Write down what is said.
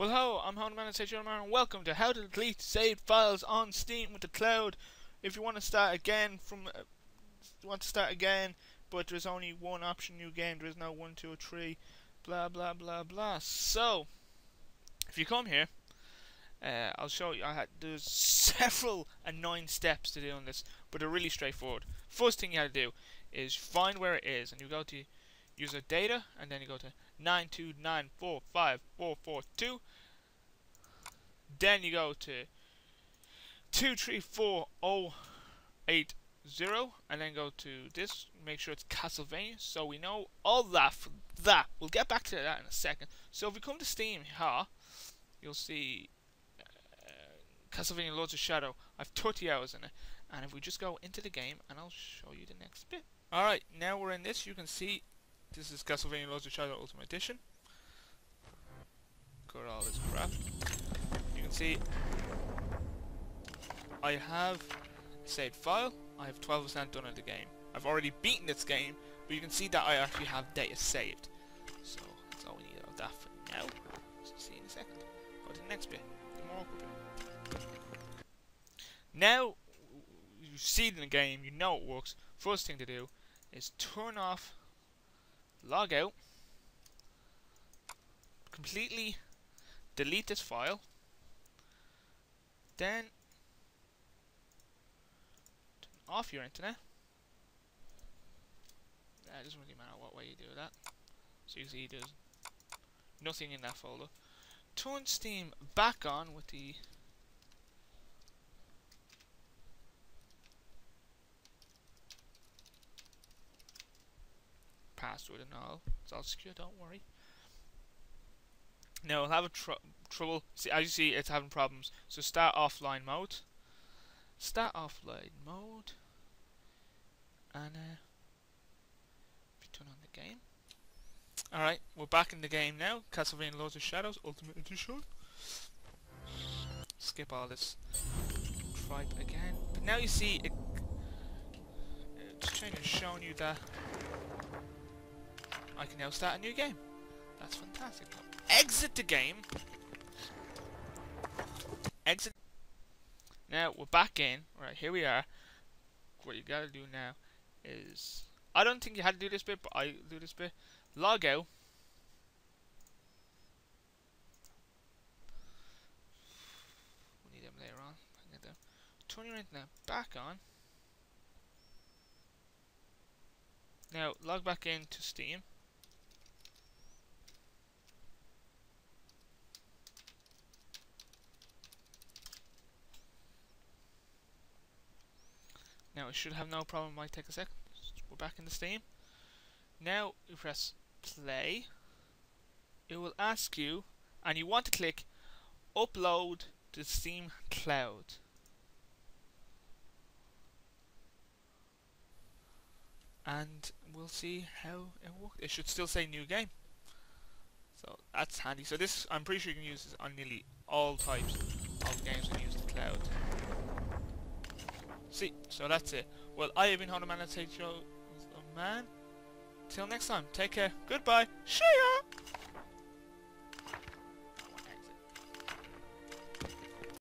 Well ho, I'm hotheman and welcome to how to delete saved files on Steam with the cloud. If you want to start again but there's only one option, new game. There's no 1, 2, or 3, blah blah blah blah. So if you come here, I'll show you. There's several and 9 steps to do on this, but they're really straightforward. First thing you have to do is find where it is, and you go to user data, and then you go to 929454442. Then you go to 234080, and then go to this. Make sure it's Castlevania, so we know all that from that. We'll get back to that in a second. So if we come to Steam, you'll see Castlevania: Lords of Shadow. I've 30 hours in it, and if we just go into the game, and I'll show you the next bit. Alright, now we're in this. You can see this is Castlevania: Lords of Shadow Ultimate Edition. Got all this crap. You can see I have a saved file. I have 12% done in the game. I've already beaten this game, but you can see that I actually have data saved. So that's all we need of that for now. See you in a second. Go to the next bit. Now you've seen the game, you know it works. First thing to do is turn off, log out, completely delete this file, then turn off your internet. It doesn't really matter what way you do that. So you see there's nothing in that folder. Turn Steam back on with the password and all. It's all secure, don't worry. Now we'll have a trouble. See, as you see, it's having problems. So start offline mode. Start offline mode. And turn on the game. Alright, we're back in the game now. Castlevania: Lords of Shadow Ultimate Edition. Skip all this tripe again. But now you see it. It's showing you that I can now start a new game. That's fantastic. Exit the game. Exit. Now we're back in. Right, here we are. What you gotta do now is, I don't think you had to do this bit, but I do this bit. Log out. We need them later on. Get them. Turn your internet back on. Now log back in to Steam. Now it should have no problem. It might take a second. We're back in the Steam. Now you press play. It will ask you, and you want to click upload to Steam Cloud. And we'll see how it works. It should still say new game. So that's handy. So this, I'm pretty sure you can use this on nearly all types of games that use the cloud. See, so that's it. Well, I have been hotheman. Till next time, take care. Goodbye. See ya.